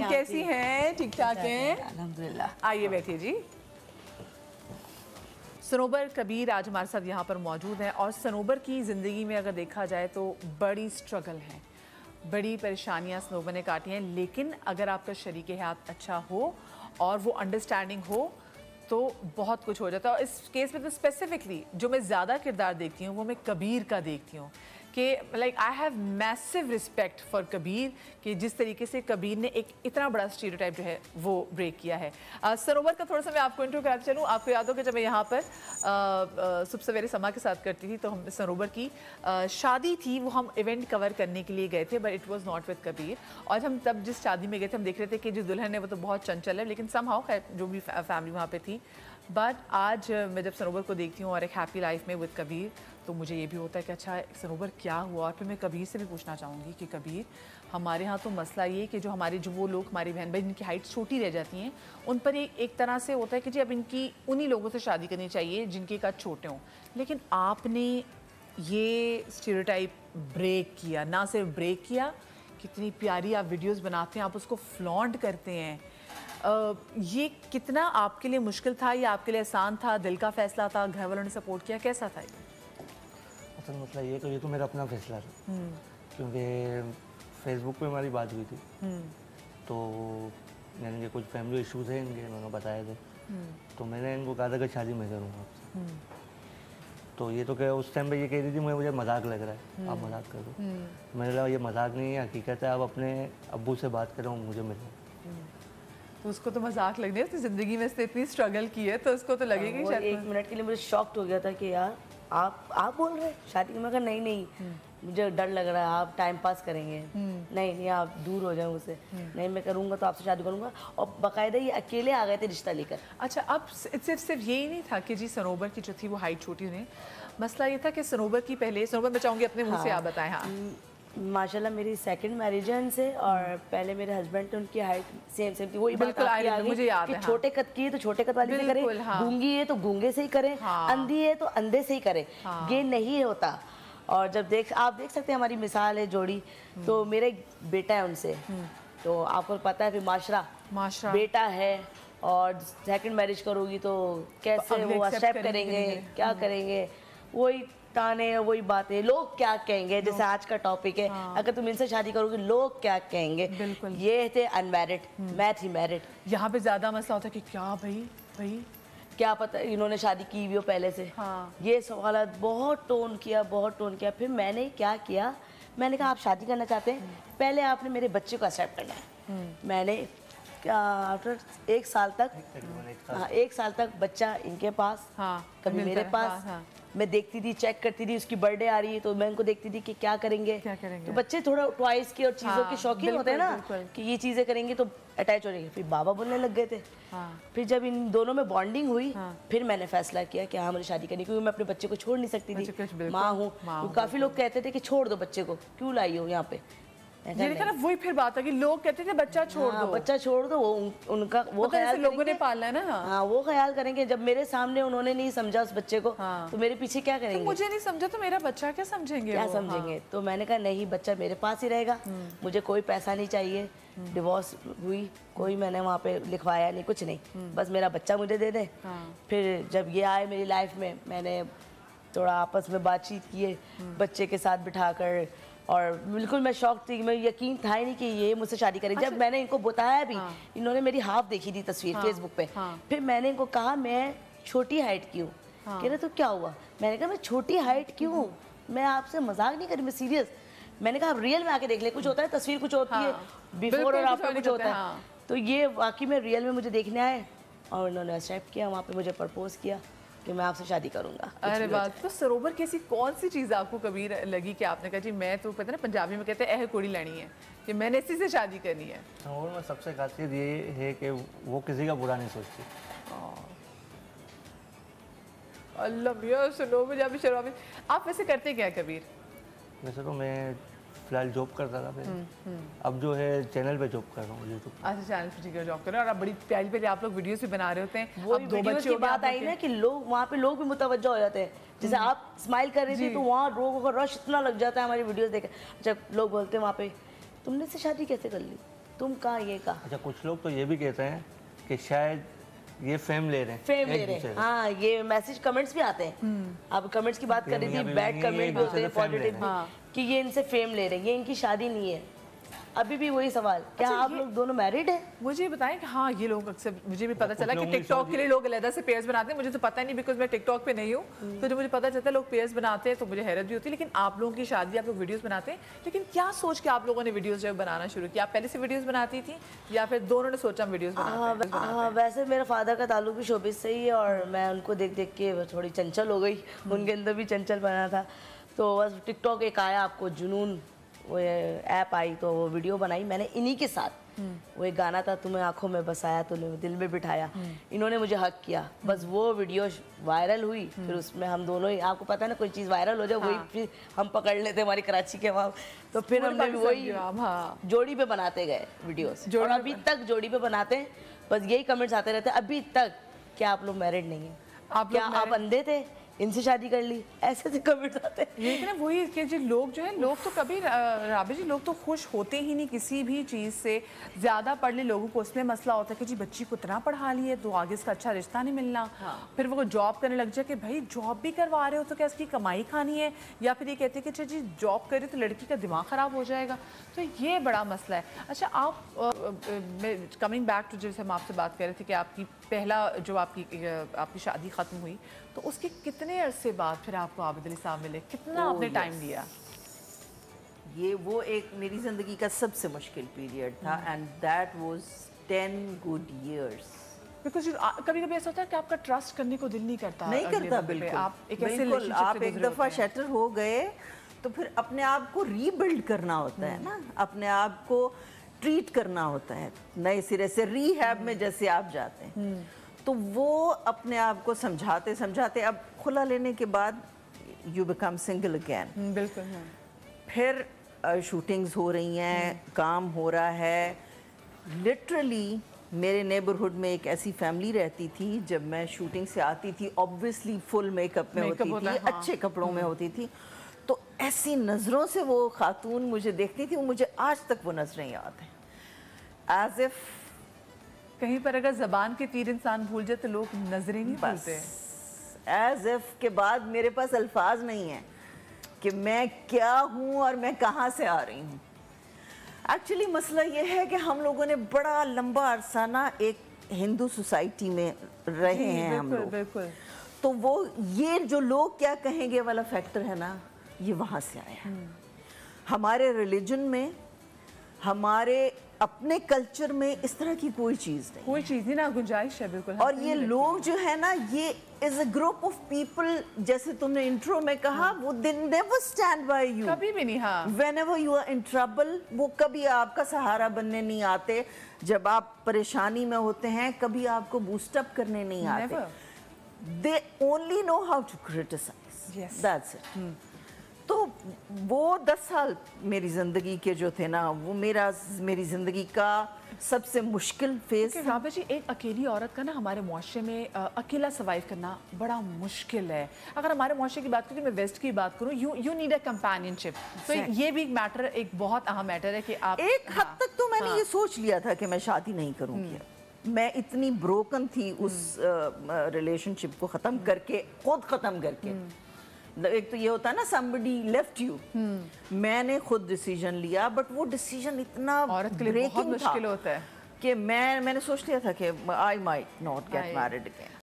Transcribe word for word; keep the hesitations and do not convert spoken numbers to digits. Ma'am कैसी हैं? ठीक ठाक हैं? अल्हम्दुलिल्लाह। आइए बैठिए जी। सनोबर कबीर आज हमारे साथ यहाँ पर मौजूद हैं और सनोबर की ज़िंदगी में अगर देखा जाए तो बड़ी स्ट्रगल है, बड़ी परेशानियाँ सनोबर ने काटी हैं, लेकिन अगर आपका शरीक हयात अच्छा हो और वो अंडरस्टैंडिंग हो तो बहुत कुछ हो जाता है। और इस केस में तो स्पेसिफिकली जो मैं ज़्यादा किरदार देखती हूँ वो मैं कबीर का देखती हूँ कि like I have massive respect for Kabir कि जिस तरीके से कबीर ने एक इतना बड़ा स्टीरियोटाइप जो है वो ब्रेक किया है। uh, सनोबर का थोड़ा सा मैं आपको इंट्रो कराते चलूँ। आपको याद हो कि जब मैं यहाँ पर uh, uh, सुबह सवेरे समा के साथ करती थी तो हम सनोबर की uh, शादी थी, वो हम इवेंट कवर करने के लिए गए थे, but it was not with Kabir. और हम तब जिस शादी में गए थे हम देख रहे थे कि जो दुल्हन है वो तो बहुत चंचल है, लेकिन सम हाउ है जो भी फैमिली वहाँ पर थी। बट आज मैं जब सनोबर को देखती हूँ और एक हैप्पी लाइफ में विद कबीर तो मुझे ये भी होता है कि अच्छा सनोबर क्या हुआ। और फिर मैं कबीर से भी पूछना चाहूँगी कि कबीर हमारे यहाँ तो मसला ये कि जो हमारे जो वो लोग हमारी बहन बहन जिनकी हाइट छोटी रह जाती हैं उन पर एक एक तरह से होता है कि जी अब इनकी उन्हीं लोगों से शादी करनी चाहिए जिनके काज छोटे हों, लेकिन आपने ये स्टीरियोटाइप ब्रेक किया, ना सिर्फ ब्रेक किया, कितनी प्यारी आप वीडियोज़ बनाते हैं, आप उसको फ्लॉन्ट करते हैं। Uh, ये कितना आपके लिए मुश्किल था या आपके लिए आसान था? दिल का फैसला था, घर वालों ने सपोर्ट किया, कैसा था ये? असल मसला ये कि ये तो मेरा अपना फैसला था क्योंकि फेसबुक पे हमारी बात हुई थी तो मैंने के कुछ फैमिली इश्यूज़ हैं इनके, उन्होंने बताए थे तो मैंने इनको कहा था कि शादी मैं करूँगा आपसे। तो ये तो क्या उस टाइम पर ये कह रही थी मुझे मुझे मजाक लग रहा है, आप मजाक करो। मैंने लगा ये मजाक नहीं है, हकीकत है, आप अपने अब्बू से बात करो, मुझे मिलो। तो उसको तो मजाक लगने, उसकी ज़िंदगी में इसने इतनी स्ट्रगल की है तो उसको तो लगेगी शायद। एक मिनट के लिए मुझे शॉक्ड हो गया था कि यार आप आप बोल रहे हैं शादी में? कहा नहीं नहीं मुझे डर लग रहा है, आप टाइम पास करेंगे, नहीं नहीं आप दूर हो जाओ उससे, नहीं मैं करूँगा तो आपसे शादी करूँगा। और बाकायदा ये अकेले आ गए थे रिश्ता लेकर। अच्छा, अब सिर्फ सिर्फ यही नहीं था कि जी सनोबर की जो थी वो हाइट छोटी होने, मसला ये था कि सनोबर की पहले, सनोबर मैं चाहूँगी अपने मुँह से आप बताएं। हाँ माशाल्लाह मेरी सेकंड मैरिज है उनसे और पहले मेरे हस्बैंड थे, उनकी हाइट सेम सेम थी। वही बात मुझे याद है, छोटे कद की है तो छोटे कद वाले से करें, गूंगी है तो गूंगे से ही करें, अंधी है तो अंधे से ही करें, ये नहीं होता। और जब देख आप देख सकते हैं हमारी मिसाल है जोड़ी। तो मेरा एक बेटा है उनसे, तो आपको पता है फिर माशरा माशरा बेटा है और सेकंड मैरिज करोगी तो कैसे वो एक्सेप्ट करेंगे, क्या करेंगे, वही ताने वही बातें, लोग क्या कहेंगे, जैसे आज का टॉपिक है। हाँ। अगर तुम इनसे शादी करोगे लोग क्या कहेंगे, बिल्कुल। ये थे अनमैरिड, मैं थी मैरिड। यहाँ पे ज्यादा मसला होता है कि क्या भाई भाई क्या पता इन्होंने शादी की हुई हो पहले से। हाँ। ये सवाल बहुत टोन किया, बहुत टोन किया। फिर मैंने क्या किया, मैंने कहा आप शादी करना चाहते हैं, पहले आपने मेरे बच्चे को एक्सेप्ट करना है। मैंने आफ्टर एक साल तक हाँ एक साल तक बच्चा इनके पास, कभी मेरे पास, मैं देखती थी, चेक करती थी, उसकी बर्थडे आ रही है तो मैं उनको देखती थी कि क्या करेंगे, क्या करेंगे? तो बच्चे थोड़ा टॉयज के और चीज़ों हाँ, के शौकीन होते हैं ना कि ये चीज़ें करेंगे तो अटैच हो जाएंगे। फिर बाबा बोलने लग गए थे। हाँ, फिर जब इन दोनों में बॉन्डिंग हुई हाँ, फिर मैंने फैसला किया कि हाँ मुझे शादी करनी, क्योंकि मैं अपने बच्चे को छोड़ नहीं सकती थी, माँ हूँ। काफ़ी लोग कहते थे कि छोड़ दो बच्चे को, क्यों लाई हो यहाँ पे, ना वही फिर बात है कि लोग कहते थे बच्चा छोड़ हाँ, दो बच्चा छोड़ दो, वो उन, उनका वो मतलब ख्याल लोगों ने पाला है ना। हाँ वो ख्याल करेंगे, जब मेरे सामने उन्होंने नहीं समझा उस बच्चे को हाँ, तो मेरे पीछे क्या करेंगे, तो मुझे नहीं समझा तो मेरा बच्चा क्या समझेंगे, क्या समझेंगे हाँ। तो मैंने कहा नहीं बच्चा मेरे पास ही रहेगा, मुझे कोई पैसा नहीं चाहिए। डिवोर्स हुई, कोई मैंने वहाँ पे लिखवाया नहीं, कुछ नहीं, बस मेरा बच्चा मुझे दे दे। फिर जब ये आए मेरी लाइफ में मैंने थोड़ा आपस में बातचीत किए बच्चे के साथ बिठा कर, और बिल्कुल मैं शौक थी, मैं यकीन था ही नहीं कि ये मुझसे शादी करें। अच्छा। जब मैंने इनको बताया भी हाँ, इन्होंने मेरी हाफ देखी थी तस्वीर हाँ, फेसबुक पे हाँ, फिर मैंने इनको कहा मैं छोटी हाइट की हूँ हाँ, कह रहे तो क्या हुआ, मैंने कहा मैं छोटी हाइट क्यों हूँ, मैं आपसे मजाक नहीं करी, मैं सीरियस। मैंने कहा आप रियल में आके देख ले, कुछ होता है तस्वीर कुछ होती हाँ, है बिफोर और आफ्टर कुछ होता है, तो ये वाकई में रियल में मुझे देखने आए और उन्होंने एक्सेप्ट किया, वहाँ पर मुझे प्रपोज किया कि मैं आपसे शादी करूंगा। अरे बात तो सनोबर की ऐसी कौन सी चीज़ आपको कबीर लगी कि आपने कहा जी मैं तो पता ना पंजाबी में कहते हैं एह कोड़ी लेनी है कि मैंने इसी से शादी करनी है। सनोबर में सबसे खासियत ये है कि वो किसी का बुरा नहीं सोचती। अल्लाह भैया सनोबर जहाँ भी शराबी आप वैसे करते क्या कबीर? वैसे तो मैं फिलहाल जॉब करता था, फिर अब जो है चैनल पे जॉब कर रहा हूँ यूट्यूब। अच्छा चैनल पे ठीक है जॉब कर रहे हैं और आप बड़ी प्यारी प्यारी आप लोग वीडियोस भी बना रहे होते हैं। वो दो बच्चों की बात आई ना कि लोग वहाँ पे लोग भी मुतवज्जो हो जाते हैं, जैसे आप स्माइल कर रही थी तो वहाँ लोगों का रश इतना लग जाता है हमारी वीडियोज़ देख। अच्छा लोग बोलते हैं वहाँ पे तुमने से शादी कैसे कर ली, तुम कहा ये कहा। अच्छा कुछ लोग तो ये भी कहते हैं कि शायद ये फेम ले रहे हैं, फेम ले रहे हैं। हाँ ये मैसेज कमेंट्स भी आते हैं। अब कमेंट्स की बात कर रही थी, बैड कमेंट भी होते हैं पॉजिटिव कि ये इनसे फेम ले रहे हैं, ये इनकी शादी नहीं है। अभी भी वही सवाल, क्या आप लोग दोनों मैरिड हैं? मुझे बताएं कि हाँ ये लोग अक्सर, मुझे भी पता चला कि टिकटॉक के लिए लोग अलग से पेयर्स बनाते हैं। मुझे तो पता नहीं बिकॉज मैं टिकटॉक पे नहीं हूँ, तो जो मुझे पता चलता है लोग पेयर्स बनाते हैं तो मुझे हैरत भी होती है। लेकिन आप लोगों की शादी, आप लोग वीडियोस बनाते हैं, लेकिन क्या सोच के आप लोगों ने वीडियोस जो बनाना शुरू किया? आप पहले से वीडियोस बनाती थी या फिर दोनों ने सोचा हम वीडियोस बनाते हैं? हाँ वैसे मेरा फादर का ताल्लुक भी शोबिस से ही है और मैं उनको देख देख के थोड़ी चंचल हो गई, उनके अंदर भी चंचल बना था। तो बस टिकटॉक एक आया, आपको जुनून वो ऐप आई तो वो वीडियो बनाई मैंने इन्हीं के साथ। वो एक गाना था, तुम्हें आंखों में बसाया तूने दिल में बिठाया, इन्होंने मुझे हक किया, बस वो वीडियो वायरल हुई। फिर उसमें हम दोनों ही, आपको पता है ना कोई चीज़ वायरल हो जाए वही फिर हम पकड़ लेते हमारी कराची के वहाँ, तो फिर हमने वही जोड़ी पे बनाते गए वीडियोस और अभी तक जोड़ी पे बनाते हैं। बस यही कमेंट्स आते रहते हैं अभी तक, क्या आप लोग मैरिड नहीं हैं, आप क्या आप अंधे थे, इनसे शादी कर ली, ऐसे से कमेंट्स आते हैं। लेकिन ना वही कि जो लोग जो है लोग तो कभी राबी जी लोग तो खुश होते ही नहीं किसी भी चीज़ से। ज़्यादा पढ़ ले लोगों को उसमें मसला होता है कि जी बच्ची को इतना पढ़ा लिए तो आगे इसका अच्छा रिश्ता नहीं मिलना। हाँ। फिर वो जॉब करने लग जाए कि भाई जॉब भी करवा रहे हो तो क्या इसकी कमाई खानी है, या फिर ये कहते हैं कि जी जॉब करे तो लड़की का दिमाग ख़राब हो जाएगा, तो ये बड़ा मसला है। अच्छा आप कमिंग बैक टू, जैसे हम आपसे बात कर रहे थे कि आपकी पहला जो आपकी आपकी शादी ख़त्म हुई तो उसके कितने कितने अरसे बाद फिर आपको आबिद अली साहब मिले, कितना oh, आपने टाइम yes. दिया? ये वो एक मेरी ज़िंदगी का सबसे मुश्किल पीरियड था and that was ten good years. Because कभी कभी ऐसा होता है कि आपका ट्रस्ट करने को दिल नहीं करता, नहीं करता बिल्कुल। आप एक ऐसे आप एक दफ़ा शटर हो गए तो फिर अपने आप को रीबिल्ड करना होता है ना, अपने आप को ट्रीट करना होता है नए सिरे से, रीहैब में जैसे आप जाते हैं। तो वो अपने आप को समझाते समझाते अब खुला लेने के बाद यू बिकम सिंगल अगैन। बिल्कुल है। फिर शूटिंग्स हो रही हैं, काम हो रहा है। लिटरली मेरे नेबरहुड में एक ऐसी फैमिली रहती थी, जब मैं शूटिंग से आती थी ऑब्वियसली फुल मेकअप में होती थी, अच्छे कपड़ों में होती थी, तो ऐसी नज़रों से वो खातून मुझे देखती थी, वो मुझे आज तक वो नज़रें याद हैं। एज इफ कहीं पर अगर ज़बान के तीर इंसान भूल जाए तो लोग नजरें नहीं पाते। एज इफ के बाद मेरे पास अल्फाज नहीं है कि मैं क्या हूँ और मैं कहाँ से आ रही हूँ। एक्चुअली मसला ये है कि हम लोगों ने बड़ा लंबा अरसा ना एक हिंदू सोसाइटी में रहे हैं हम लोग, बिल्कुल। तो वो ये जो लोग क्या कहेंगे वाला फैक्टर है ना, ये वहाँ से आया। हमारे रिलीजन में, हमारे अपने कल्चर में इस तरह की कोई चीज़ नहीं, कोई चीज़ नहीं ना, गुंजाइश है बिल्कुल। और ये लोग जो है ना, ये is a group of people, जैसे तुमने इंट्रो में कहा, वो they never stand by you, कभी भी नहीं। हाँ। Whenever you are in trouble, वो कभी आपका सहारा बनने नहीं आते। जब आप परेशानी में होते हैं कभी आपको बूस्टअप करने नहीं आते। They only know how to criticise, that's it. तो वो दस साल मेरी ज़िंदगी के जो थे ना, वो मेरा मेरी ज़िंदगी का सबसे मुश्किल फेस। राबा जी, एक अकेली औरत का ना हमारे मुआशरे में आ, अकेला सर्वाइव करना बड़ा मुश्किल है। अगर हमारे मुआशरे की बात करें, मैं वेस्ट की बात करूँ, you you need a companionship. तो ये भी एक मैटर, एक बहुत अहम मैटर है कि आप एक हद हाँ, तक तो मैंने हाँ, ये सोच लिया था कि मैं शादी नहीं करूँगी। मैं इतनी ब्रोकन थी उस रिलेशनशिप को ख़त्म करके, खुद ख़त्म करके। एक तो ये होता है ना, somebody left you। मैंने खुद डिसीजन लिया, बट वो डिसीजन इतना औरत के लिए बहुत मुश्किल होता है कि मैं मैंने सोच लिया था कि I might not get married again।